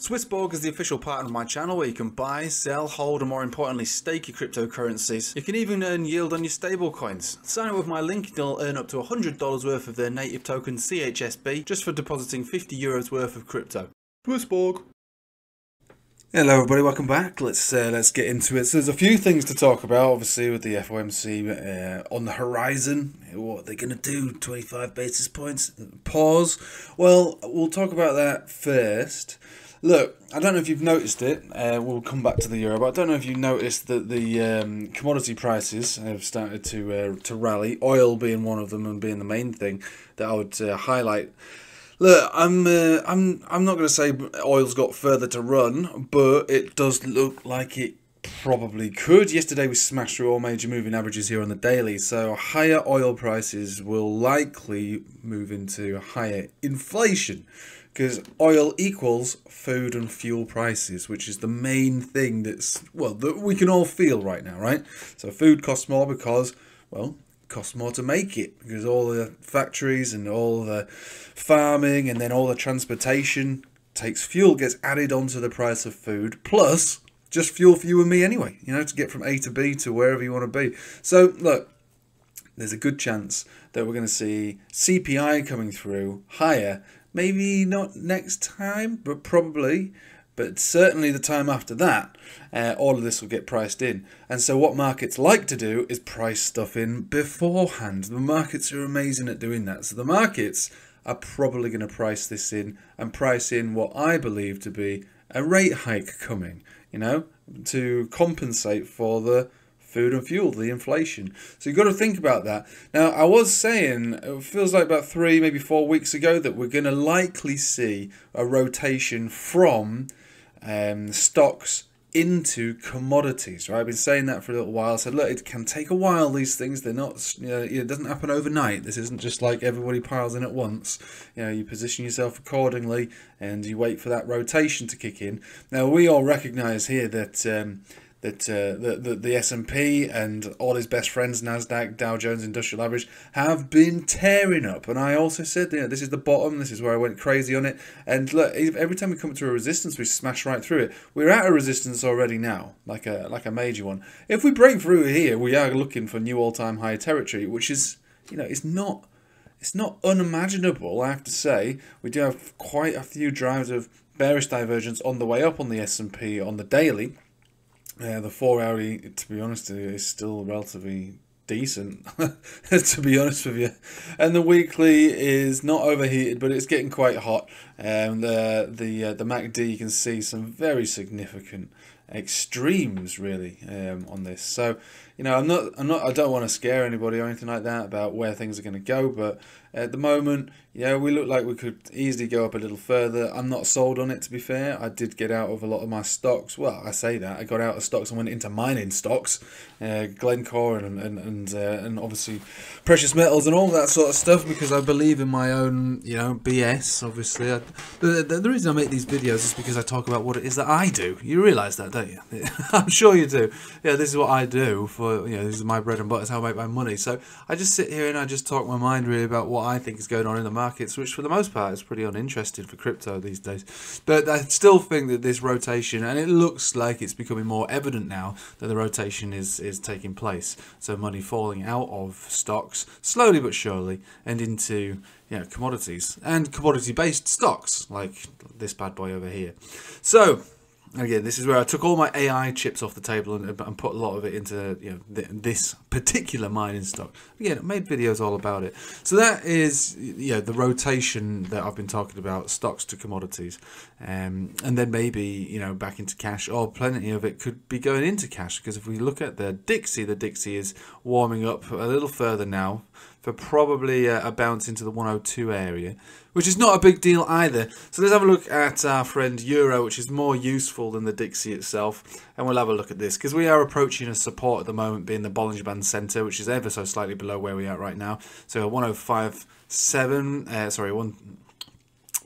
SwissBorg is the official partner of my channel where you can buy, sell, hold, and more importantly stake your cryptocurrencies. You can even earn yield on your stablecoins. Sign up with my link and you'll earn up to $100 worth of their native token CHSB just for depositing €50 worth of crypto. SwissBorg. Hello everybody, welcome back. Let's get into it. So there's a few things to talk about, obviously with the FOMC on the horizon. What are they going to do? 25 basis points? Pause. Well, we'll talk about that first. Look, I don't know if you've noticed it, we'll come back to the euro, but I don't know if you noticed that the commodity prices have started to rally, oil being one of them and being the main thing that I would highlight. Look, I'm not going to say oil's got further to run, but it does look like it probably could. Yesterday we smashed through all major moving averages here on the daily, so higher oil prices will likely move into higher inflation, because oil equals food and fuel prices, which is the main thing that's, well, that we can all feel right now, right? So food costs more because, well, it costs more to make it, because all the factories and all the farming and then all the transportation takes fuel, gets added onto the price of food, plus just fuel for you and me anyway, you know, to get from A to B to wherever you want to be. So look, there's a good chance that we're going to see CPI coming through higher, maybe not next time, but probably, but certainly the time after that, all of this will get priced in. And so what markets like to do is price stuff in beforehand. The markets are amazing at doing that. So the markets are probably going to price this in and price in what I believe to be a rate hike coming, you know, to compensate for the food and fuel, the inflation. So you've got to think about that. Now, I was saying, it feels like about 3, maybe 4 weeks ago, that we're going to likely see a rotation from stocks into commodities, right? I've been saying that for a little while. I said, look, it can take a while, these things. They're not, you know, it doesn't happen overnight. This isn't just like everybody piles in at once. You know, you position yourself accordingly and you wait for that rotation to kick in. Now, we all recognize here that the S&P and all his best friends, NASDAQ, Dow Jones Industrial Average, have been tearing up. And I also said, you know, this is the bottom. This is where I went crazy on it. And look, every time we come to a resistance, we smash right through it. We're at a resistance already now, like a major one. If we break through here, we are looking for new all-time high territory, which is, you know, it's not unimaginable, I have to say. We do have quite a few drives of bearish divergence on the way up on the S&P on the daily. The 4-hourly, to be honest, is still relatively decent, to be honest with you. And the weekly is not overheated, but it's getting quite hot. The MACD, you can see some very significant extremes, really, on this. So, you know, I don't want to scare anybody or anything like that about where things are going to go, but at the moment, yeah, we look like we could easily go up a little further. I'm not sold on it, to be fair. I did get out of a lot of my stocks. Well, I say that I got out of stocks and went into mining stocks, Glencore and obviously precious metals and all that sort of stuff, because I believe in my own, you know, BS. Obviously, the reason I make these videos is because I talk about what it is that I do. You realise that, don't you? I'm sure you do. Yeah, this is what I do for, you know, this is my bread and butter. It's how I make my money. So I just sit here and I just talk my mind really about what I think is going on in the markets, which for the most part is pretty uninteresting for crypto these days. But I still think that this rotation, and it looks like it's becoming more evident now that the rotation is taking place. So money falling out of stocks slowly but surely and into, you know, commodities and commodity-based stocks like this bad boy over here. So again, this is where I took all my AI chips off the table and put a lot of it into, you know, this particular mining stock. Again, I made videos all about it. So that is, you know, the rotation that I've been talking about, stocks to commodities. And then maybe, you know, back into cash, or plenty of it could be going into cash. Because if we look at the Dixie is warming up a little further now for probably a bounce into the 102 area, which is not a big deal either. So let's have a look at our friend Euro, which is more useful than the Dixie itself, and we'll have a look at this, because we are approaching a support at the moment, being the Bollinger Band center, which is ever so slightly below where we are right now. So 105.7, sorry, one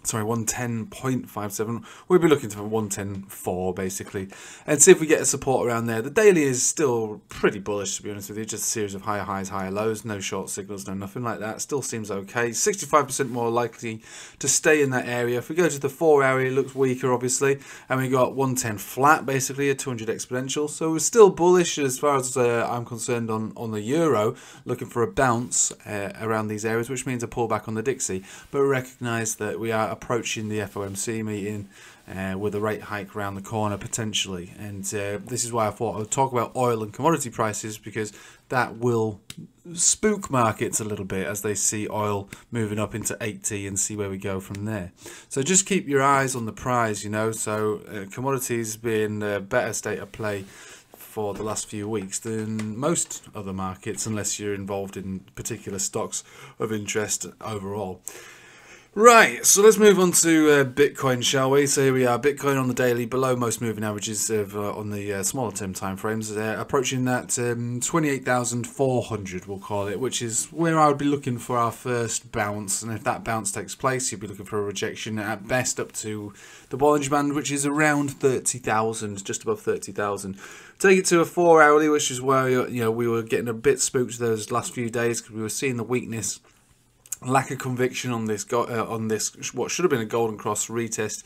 sorry, 110.57. We'll be looking for 110.4 basically, and see if we get a support around there. The daily is still pretty bullish, to be honest with you. Just a series of higher highs, higher lows, no short signals, no nothing like that. Still seems okay. 65% more likely to stay in that area. If we go to the 4 area, it looks weaker obviously, and we got 110 flat basically, a 200 exponential. So we're still bullish as far as I'm concerned on the euro, looking for a bounce around these areas, which means a pullback on the Dixie, but recognize that we are approaching the FOMC meeting with a rate hike around the corner potentially, and this is why I thought I would talk about oil and commodity prices, because that will spook markets a little bit as they see oil moving up into 80 and see where we go from there. So just keep your eyes on the prize, you know. So commodities being a better state of play for the last few weeks than most other markets, unless you're involved in particular stocks of interest overall. Right, so let's move on to Bitcoin, shall we? So here we are, Bitcoin on the daily, below most moving averages of, on the smaller term timeframes, approaching that 28,400, we'll call it, which is where I would be looking for our first bounce. And if that bounce takes place, you'd be looking for a rejection at best up to the Bollinger Band, which is around 30,000, just above 30,000. Take it to a 4 hourly, which is where, you know, we were getting a bit spooked those last few days because we were seeing the weakness. Lack of conviction on this what should have been a Golden Cross retest.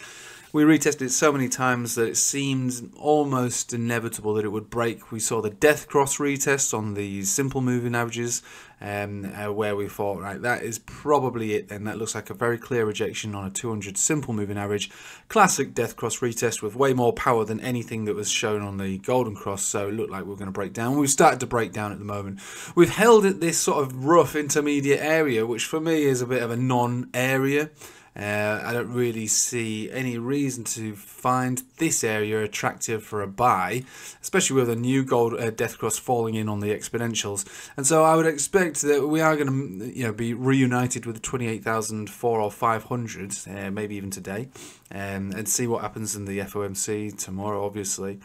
We retested it so many times that it seemed almost inevitable that it would break. We saw the death cross retest on the simple moving averages, where we thought, right, that is probably it, and that looks like a very clear rejection on a 200 simple moving average. Classic death cross retest with way more power than anything that was shown on the Golden Cross, so it looked like we were going to break down. We've started to break down at the moment. We've held at this sort of rough intermediate area, which for me is a bit of a non-area. I don't really see any reason to find this area attractive for a buy, especially with a new death cross falling in on the exponentials. And so I would expect that we are going to, you know, be reunited with 28,400 or 500, maybe even today, and see what happens in the FOMC tomorrow, obviously.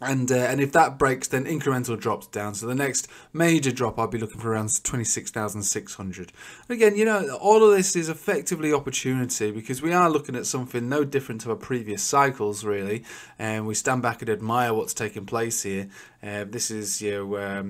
And if that breaks, then incremental drops down. So the next major drop, I'll be looking for around 26,600. Again, you know, all of this is effectively opportunity, because we are looking at something no different to our previous cycles, really. And we stand back and admire what's taking place here. This is your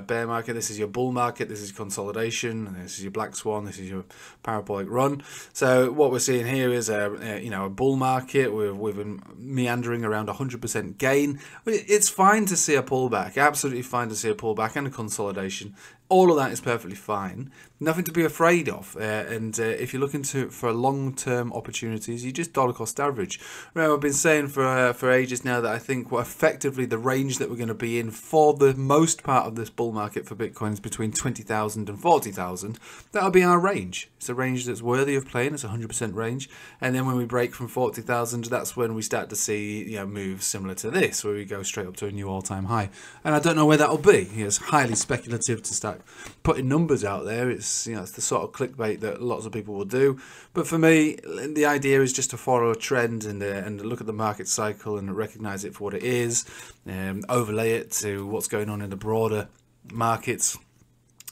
bear market, this is your bull market, this is consolidation, this is your black swan, this is your parabolic run. So what we're seeing here is a bull market. We've been meandering around 100% gain. It's fine to see a pullback, absolutely fine to see a pullback and a consolidation. All of that is perfectly fine. Nothing to be afraid of. And if you're looking for long-term opportunities, you just dollar cost average. Remember, I've been saying for ages now that I think effectively the range that we're going to be in for the most part of this bull market for Bitcoin is between 20,000 and 40,000. That'll be our range. It's a range that's worthy of playing. It's a 100% range. And then when we break from 40,000, that's when we start to see, you know, moves similar to this, where we go straight up to a new all-time high. And I don't know where that'll be. It's highly speculative to start putting numbers out there. It's, you know, it's the sort of clickbait that lots of people will do, but for me the idea is just to follow a trend and look at the market cycle and recognize it for what it is, and overlay it to what's going on in the broader markets,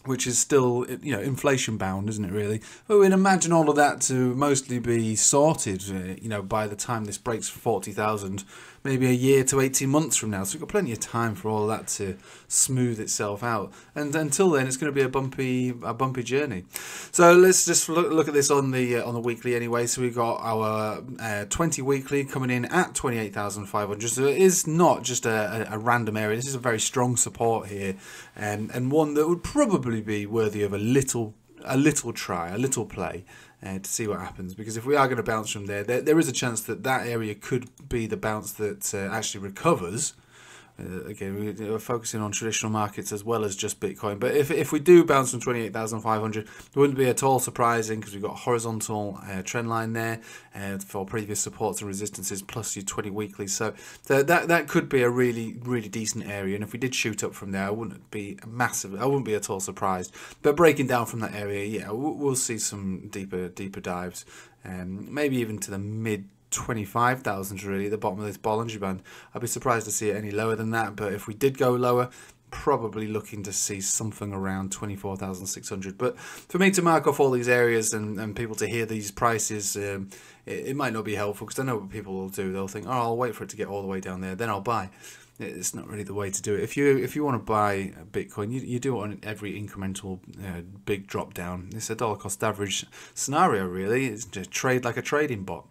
which is still, you know, inflation bound, isn't it, really? But we'd imagine all of that to mostly be sorted, you know, by the time this breaks for 40,000, maybe a year to 18 months from now. So we've got plenty of time for all that to smooth itself out. And until then, it's going to be a bumpy journey. So let's just look at this on the weekly anyway. So we've got our 20 weekly coming in at 28,500. So it is not just a random area. This is a very strong support here, and one that would probably be worthy of a little try, a little play, to see what happens, because if we are going to bounce from there is a chance that that area could be the bounce that actually recovers. Again, we're focusing on traditional markets as well as just Bitcoin, but if we do bounce from 28,500, it wouldn't be at all surprising, because we've got a horizontal trend line there for previous supports and resistances, plus your 20 weekly. So that could be a really decent area, and if we did shoot up from there, I wouldn't be at all surprised. But breaking down from that area, yeah, we'll see some deeper dives, maybe even to the mid 25,000, really, at the bottom of this Bollinger Band. I'd be surprised to see it any lower than that, but if we did go lower, probably looking to see something around 24,600. But for me to mark off all these areas and people to hear these prices, it might not be helpful, because I know what people will do. They'll think, oh, I'll wait for it to get all the way down there, then I'll buy. It's not really the way to do it. If you want to buy Bitcoin, you do it on every incremental big drop down. It's a dollar cost average scenario, really. It's just trade like a trading bot.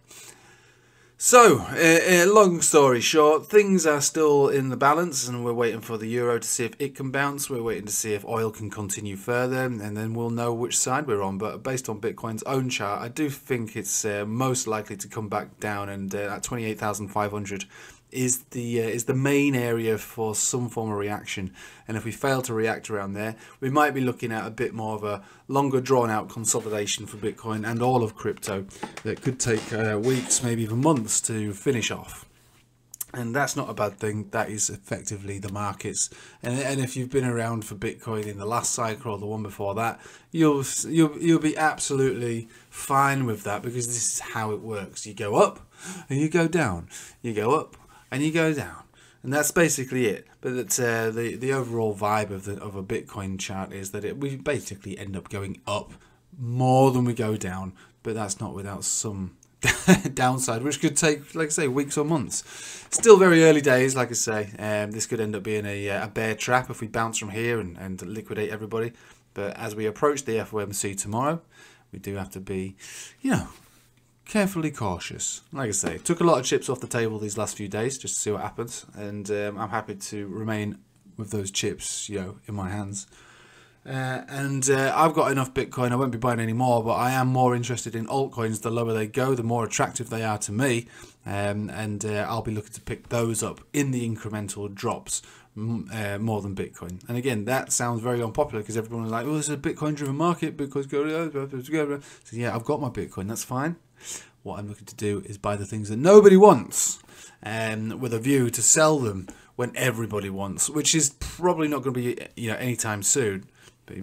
So, long story short, things are still in the balance, and we're waiting for the euro to see if it can bounce. We're waiting to see if oil can continue further, and then we'll know which side we're on. But based on Bitcoin's own chart, I do think it's most likely to come back down, and at 28,500 is the main area for some form of reaction. And if we fail to react around there, we might be looking at a bit more of a longer drawn out consolidation for Bitcoin and all of crypto that could take weeks, maybe even months to finish off. And that's not a bad thing. That is effectively the markets. And if you've been around for Bitcoin in the last cycle or the one before that, you'll be absolutely fine with that, because this is how it works. You go up and you go down. You go up and you go down, and that's basically it. But that's the overall vibe of a Bitcoin chart is that we basically end up going up more than we go down, but that's not without some downside, which could take, like I say, weeks or months. Still very early days, like I say. This could end up being a bear trap if we bounce from here and liquidate everybody. But as we approach the FOMC tomorrow, we do have to be, you know, carefully cautious. Like I say, took a lot of chips off the table these last few days just to see what happens, and I'm happy to remain with those chips, you know, in my hands. I've got enough Bitcoin. I won't be buying any more, but I am more interested in altcoins. The lower they go, the more attractive they are to me, I'll be looking to pick those up in the incremental drops more than Bitcoin. And again, that sounds very unpopular, because everyone is like, "Oh, this is a Bitcoin-driven market. Bitcoin's going." So yeah, I've got my Bitcoin. That's fine. What I'm looking to do is buy the things that nobody wants, with a view to sell them when everybody wants, which is probably not going to be, you know, anytime soon. But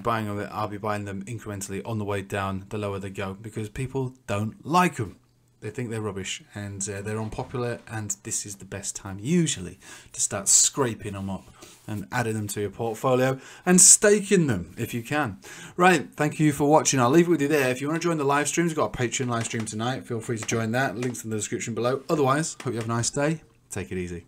I'll be buying them incrementally on the way down, the lower they go, because people don't like them. They think they're rubbish, and they're unpopular, and this is the best time usually to start scraping them up and adding them to your portfolio and staking them if you can. Right, thank you for watching. I'll leave it with you there. If you want to join the live streams, we've got a Patreon live stream tonight. Feel free to join that. Links in the description below. Otherwise, hope you have a nice day. Take it easy.